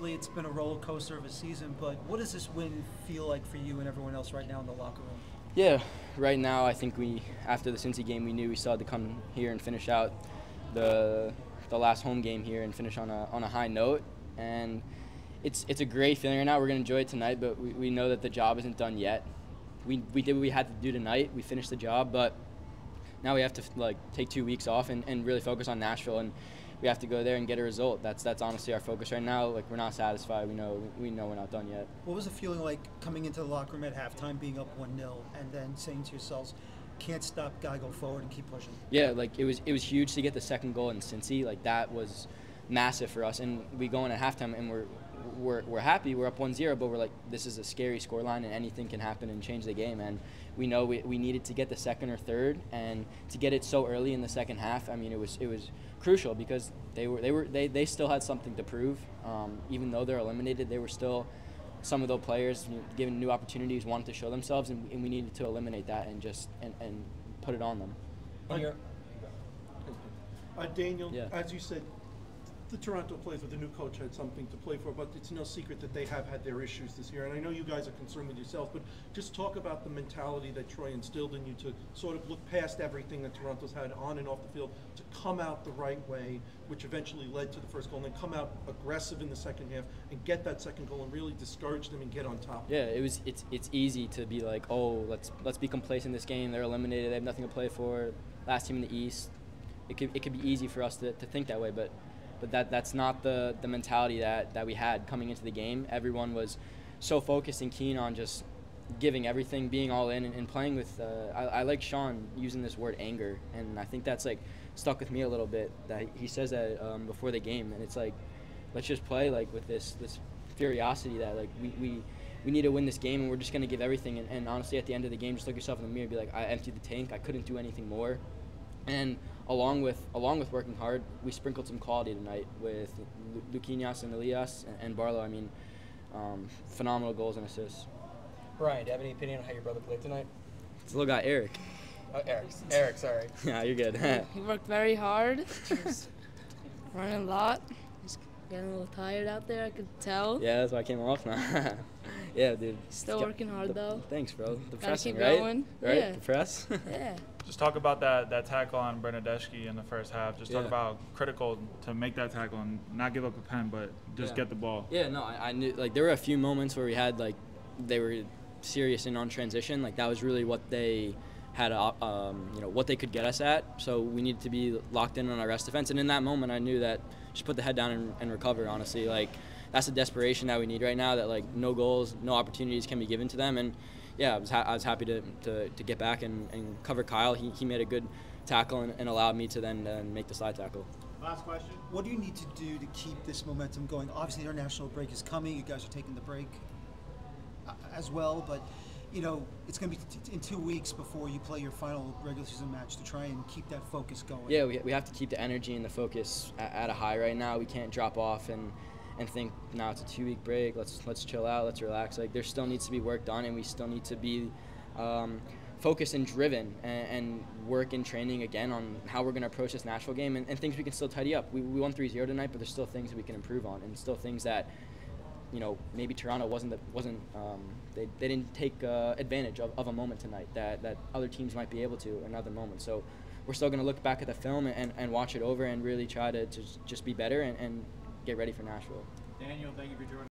obviously it's been a roller coaster of a season, but what does this win feel like for you and everyone else right now in the locker room? Yeah, right now I think we, after the Cincy game, we knew we still had to come here and finish out the last home game here and finish on a high note. And it's a great feeling right now. We're going to enjoy it tonight, but we know that the job isn't done yet. We did what we had to do tonight. We finished the job, but now we have to like take 2 weeks off and really focus on Nashville, and we have to go there and get a result. That's honestly our focus right now. Like, we're not satisfied. We know we're not done yet. What was the feeling like coming into the locker room at halftime, being up 1-0, and then saying to yourselves, can't stop, gotta go forward and keep pushing? Yeah, like it was huge to get the second goal in Cincy. Like, that was massive for us, and we go in at halftime and we're happy, we're up 1-0, but we're like, this is a scary scoreline and anything can happen and change the game. And we know we needed to get the second or third, and to get it so early in the second half, I mean, it was crucial because they still had something to prove. Even though they're eliminated, they were still, some of those players, you know, given new opportunities, wanted to show themselves, and we needed to eliminate that and just and put it on them. Daniel, yeah. As you said, the Toronto players with the new coach had something to play for, but it's no secret that they have had their issues this year. And I know you guys are concerned with yourself, but just talk about the mentality that Troy instilled in you to sort of look past everything that Toronto's had on and off the field to come out the right way, which eventually led to the first goal, and then come out aggressive in the second half and get that second goal and really discourage them and get on top. Yeah, it's easy to be like, oh, let's be complacent in this game. They're eliminated. They have nothing to play for. Last team in the East. It could be easy for us to think that way, but that's not the mentality that we had coming into the game. Everyone was so focused and keen on just giving everything, being all in, and playing with, I like Sean using this word anger, and I think that's like stuck with me a little bit, that he says that before the game, and it's like, let's just play like with this furiosity that like we need to win this game, and we're just gonna give everything, and honestly at the end of the game, just look yourself in the mirror and be like, I emptied the tank, I couldn't do anything more. And along with working hard, we sprinkled some quality tonight with Luquinhas and Elias and Barlow. I mean, phenomenal goals and assists. Brian, do you have any opinion on how your brother played tonight? It's a little guy, Eric. Oh, Eric, sorry. Yeah, you're good. He worked very hard. Running a lot. He's getting a little tired out there, I could tell. Yeah, that's why I came off now. Yeah, dude. Still working hard, though. Thanks, bro. The pressing, right? Gotta keep going. Right? Yeah. The press? Yeah. Just talk about that tackle on Bernadeschi in the first half. Just talk about critical to make that tackle and not give up a pen, but just get the ball. Yeah, no, I knew, like, there were a few moments where we had, like, they were serious and on transition. Like, that was really what they had, you know, what they could get us at. So we needed to be locked in on our rest defense. And in that moment, I knew that just put the head down and recover, honestly. Like, that's the desperation that we need right now, that, like, no goals, no opportunities can be given to them. And, yeah, I was happy to get back and cover Kyle. He made a good tackle and allowed me to then make the slide tackle. Last question. What do you need to do to keep this momentum going? Obviously, the international break is coming. You guys are taking the break as well. But, you know, it's going to be in 2 weeks before you play your final regular season match to try and keep that focus going. Yeah, we have to keep the energy and the focus at a high right now. We can't drop off and think, now it's a 2-week break, let's chill out, let's relax. Like, there still needs to be work done, and we still need to be focused and driven and work in training again on how we're gonna approach this Nashville game and things we can still tidy up. We won 3-0 tonight, but there's still things that we can improve on, and still things that, you know, maybe Toronto they didn't take advantage of a moment tonight that other teams might be able to in other moments. So we're still gonna look back at the film and watch it over and really try to just be better and get ready for Nashville. Daniel, thank you for joining us.